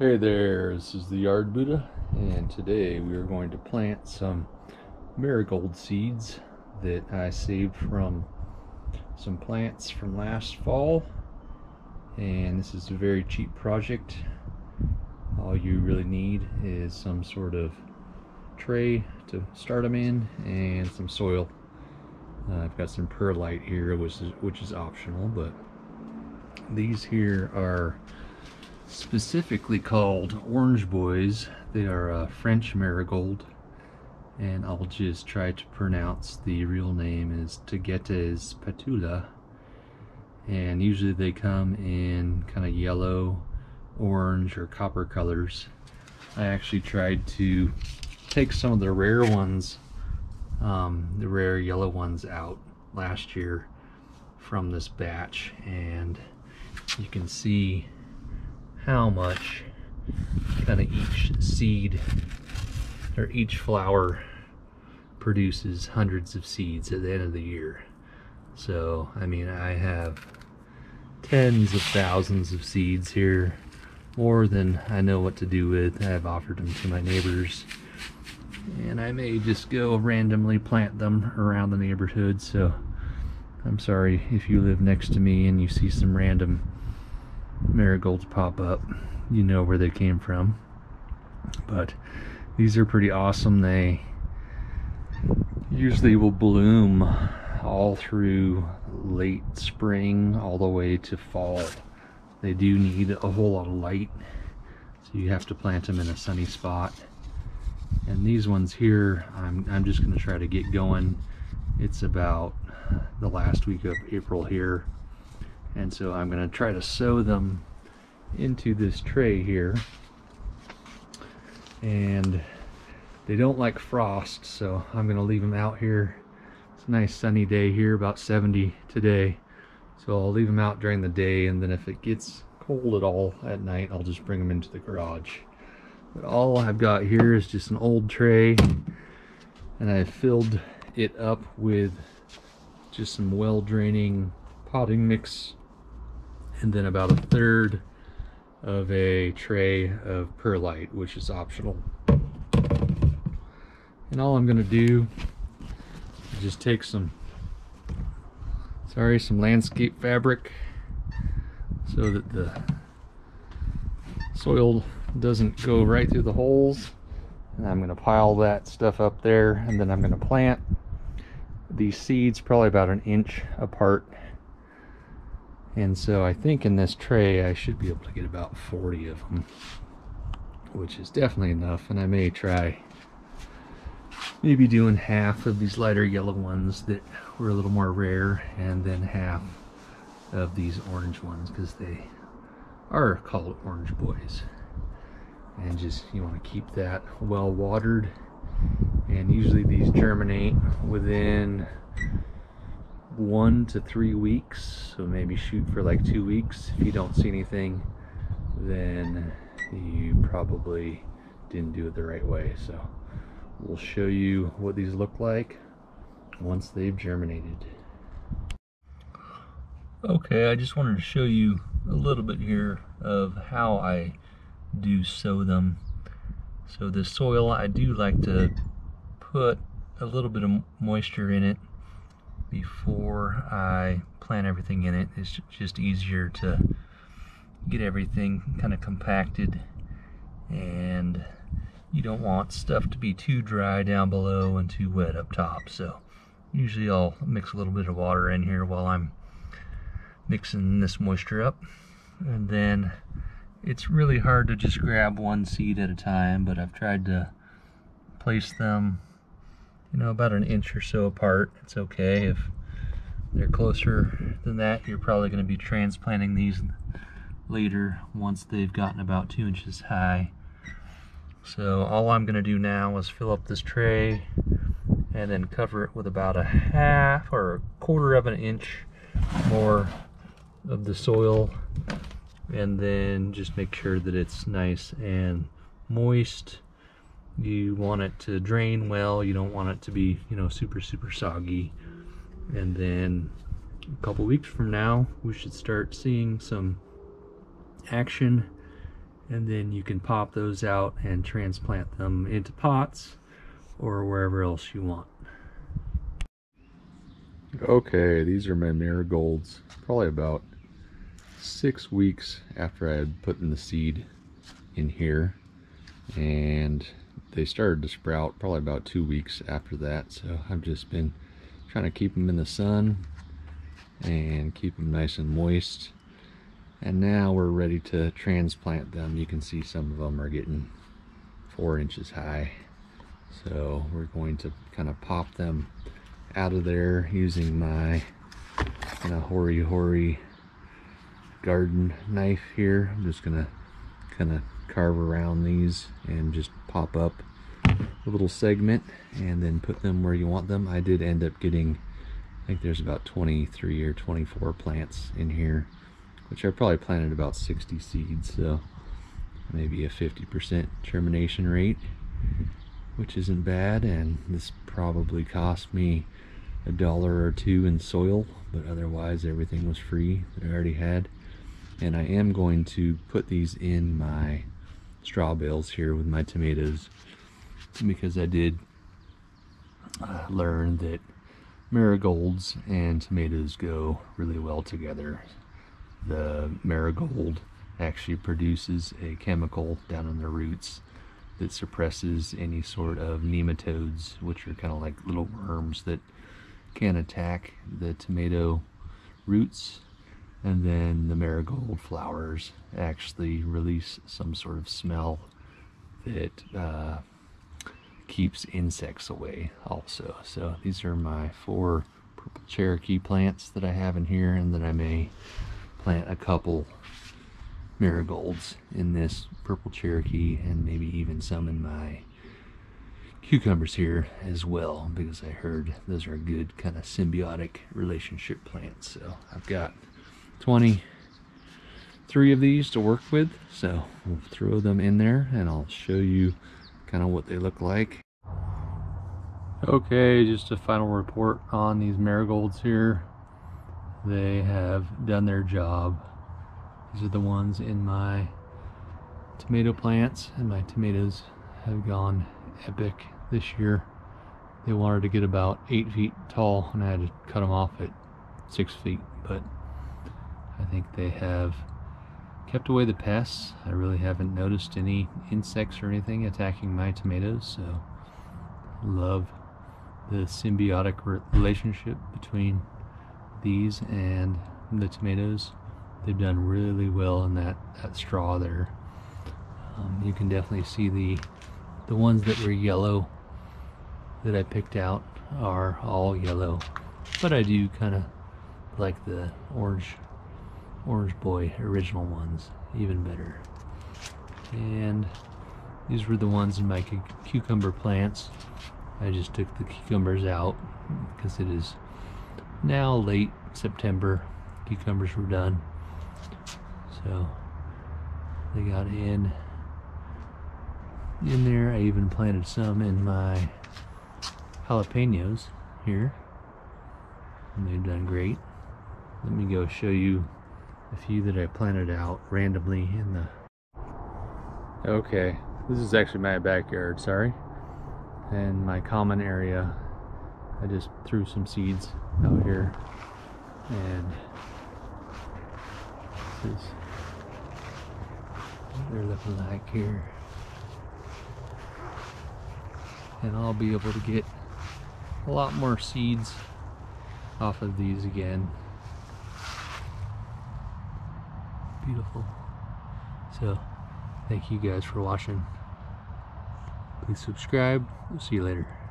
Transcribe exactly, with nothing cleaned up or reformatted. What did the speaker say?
Hey there, this is the Yard Buddha, and today we are going to plant some marigold seeds that I saved from some plants from last fall. And this is a very cheap project. All you really need is some sort of tray to start them in and some soil. Uh, I've got some perlite here, which is, which is optional, but these here are specifically called Orange Boys. They are a French marigold, and I'll just try to pronounce the real name is Tagetes patula. And usually they come in kind of yellow, orange, or copper colors. I actually tried to take some of the rare ones, um, the rare yellow ones out last year from this batch, and you can see how much kind of each seed or each flower produces hundreds of seeds at the end of the year. So I mean, I have tens of thousands of seeds here, more than I know what to do with. I've offered them to my neighbors, and I may just go randomly plant them around the neighborhood. So I'm sorry if you live next to me and you see some random marigolds pop up. You know where they came from. But these are pretty awesome. They usually will bloom all through late spring all the way to fall. They do need a whole lot of light, so you have to plant them in a sunny spot. And these ones here, I'm, I'm just going to try to get going. It's about the last week of April here, and so I'm going to try to sow them into this tray here. And they don't like frost, so I'm going to leave them out here. It's a nice sunny day here, about seventy today, so I'll leave them out during the day, and then if it gets cold at all at night, I'll just bring them into the garage. But all I've got here is just an old tray, and I filled it up with just some well-draining potting mix, and then about a third of a tray of perlite, which is optional. And all I'm gonna do is just take some sorry some landscape fabric so that the soil doesn't go right through the holes, and I'm gonna pile that stuff up there, and then I'm gonna plant these seeds probably about an inch apart. And so I think in this tray I should be able to get about forty of them, which is definitely enough. And I may try maybe doing half of these lighter yellow ones that were a little more rare, and then half of these orange ones, because they are called Orange Boys. And just, you want to keep that well watered, and usually these germinate within one to three weeks, so maybe shoot for like two weeks. If you don't see anything, then you probably didn't do it the right way. So we'll show you what these look like once they've germinated. Okay, I just wanted to show you a little bit here of how I do sow them. So the soil, I do like to put a little bit of moisture in it before I plant everything in it. It's just easier to get everything kind of compacted, and you don't want stuff to be too dry down below and too wet up top. So usually I'll mix a little bit of water in here while I'm mixing this moisture up. And then it's really hard to just grab one seed at a time, but I've tried to place them, you know, about an inch or so apart. It's okay if they're closer than that. You're probably going to be transplanting these later once they've gotten about two inches high. So all I'm going to do now is fill up this tray and then cover it with about a half or a quarter of an inch more of the soil, and then just make sure that it's nice and moist. You want it to drain well. You don't want it to be, you know, super super soggy. And then a couple weeks from now we should start seeing some action, and then you can pop those out and transplant them into pots or wherever else you want. Okay, these are my marigolds, probably about six weeks after I had put in the seed in here, and they started to sprout probably about two weeks after that. So I've just been trying to keep them in the sun and keep them nice and moist, and now we're ready to transplant them. You can see some of them are getting four inches high, so we're going to kind of pop them out of there using my kind of Hori Hori garden knife here. I'm just gonna kind of carve around these and just pop up a little segment and then put them where you want them. I did end up getting, I think there's about twenty-three or twenty-four plants in here, which I probably planted about sixty seeds, so maybe a fifty percent germination rate, which isn't bad. And this probably cost me a dollar or two in soil, but otherwise everything was free that I already had. And I am going to put these in my straw bales here with my tomatoes, because I did uh, learn that marigolds and tomatoes go really well together. The marigold actually produces a chemical down in the roots that suppresses any sort of nematodes, which are kind of like little worms that can attack the tomato roots. And then the marigold flowers actually release some sort of smell that uh, keeps insects away also. So these are my four purple Cherokee plants that I have in here, and then I may plant a couple marigolds in this purple Cherokee and maybe even some in my cucumbers here as well, because I heard those are good kind of symbiotic relationship plants. So I've got twenty-three of these to work with, so we'll throw them in there and I'll show you kind of what they look like. Okay, just a final report on these marigolds here. They have done their job. These are the ones in my tomato plants, and my tomatoes have gone epic this year. They wanted to get about eight feet tall and I had to cut them off at six feet, but I think they have kept away the pests. I really haven't noticed any insects or anything attacking my tomatoes, so love the symbiotic relationship between these and the tomatoes. They've done really well in that, that straw there. Um, you can definitely see the, the ones that were yellow that I picked out are all yellow, but I do kind of like the orange Orange Boy original ones even better. And these were the ones in my cu cucumber plants. I just took the cucumbers out because it is now late September. Cucumbers were done, so they got in in there. I even planted some in my jalapenos here, and they've done great. Let me go show you a few that I planted out randomly in the... Okay, this is actually my backyard, sorry. And my common area, I just threw some seeds out here. And this is what they're looking like here. And I'll be able to get a lot more seeds off of these again. Beautiful. So thank you guys for watching. Please subscribe. We'll see you later.